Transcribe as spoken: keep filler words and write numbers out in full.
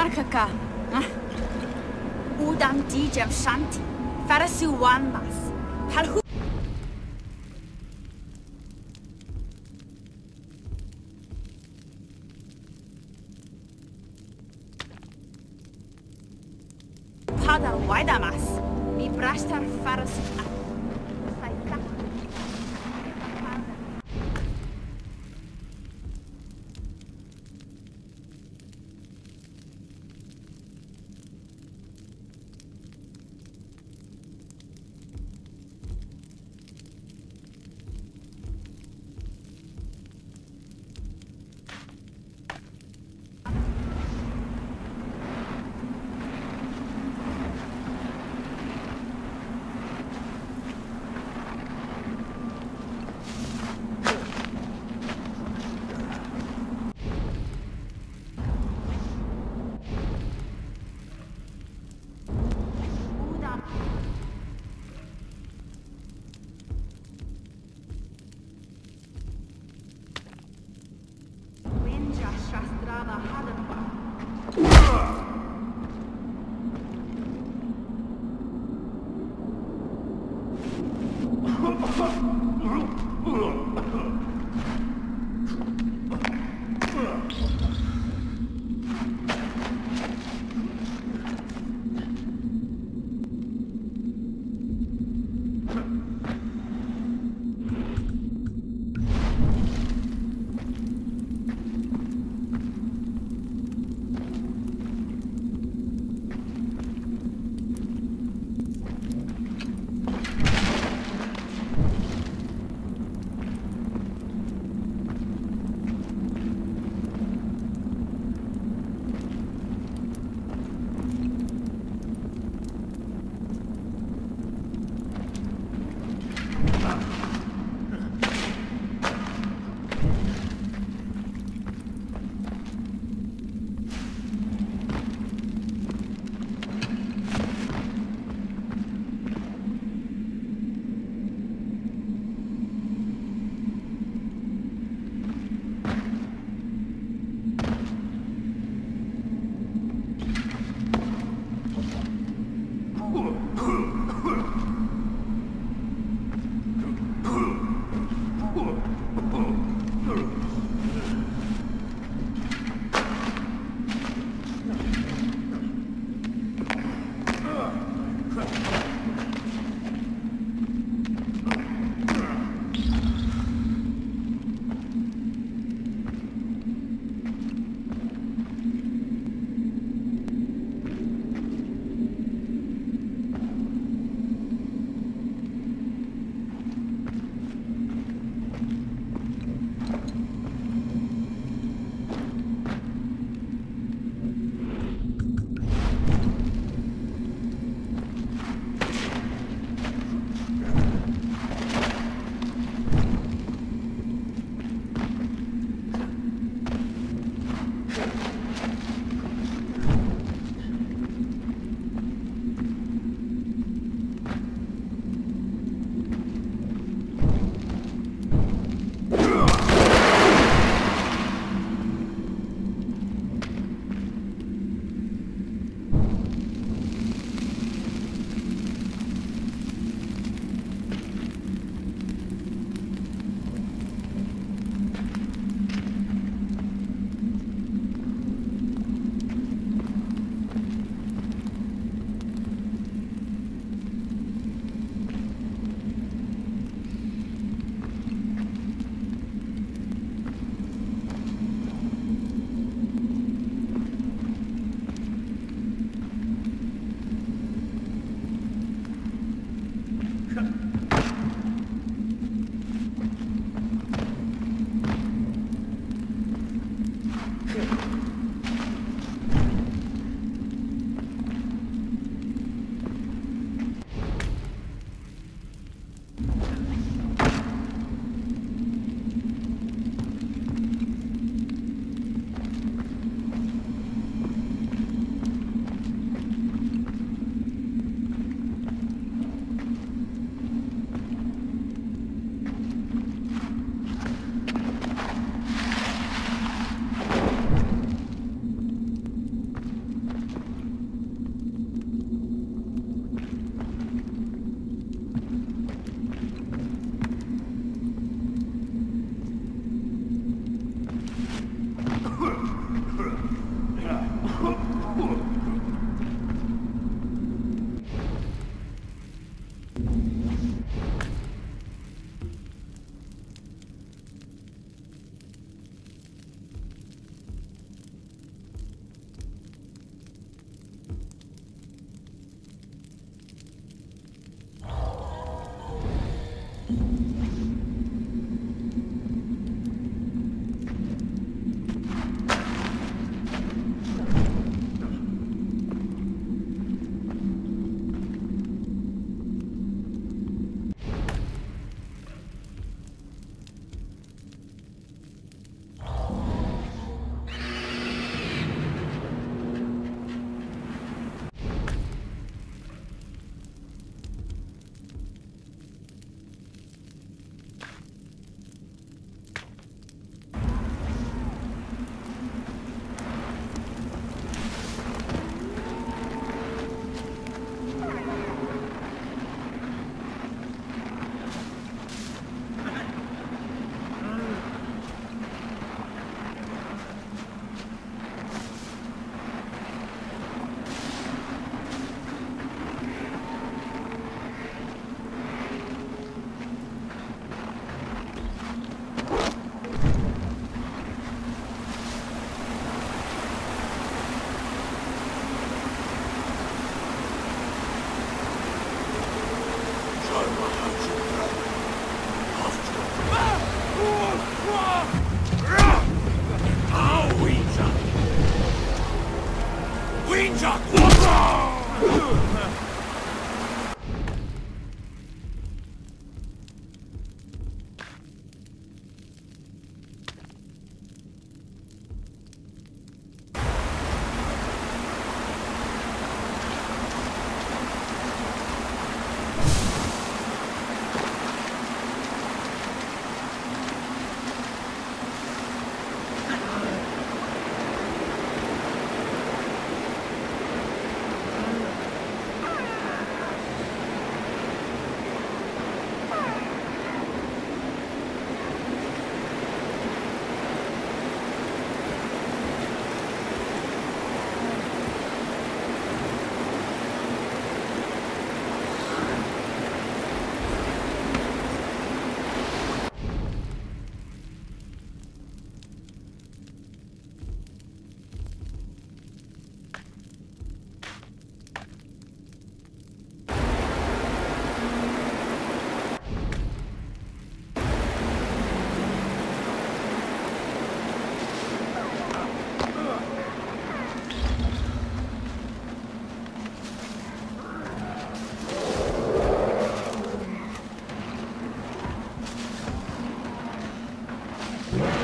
Markaka. Udam Dijam Shanti. Farasiwambas. Parhu. Pada Waidamas. Mi Brashtar Farasika. Wow.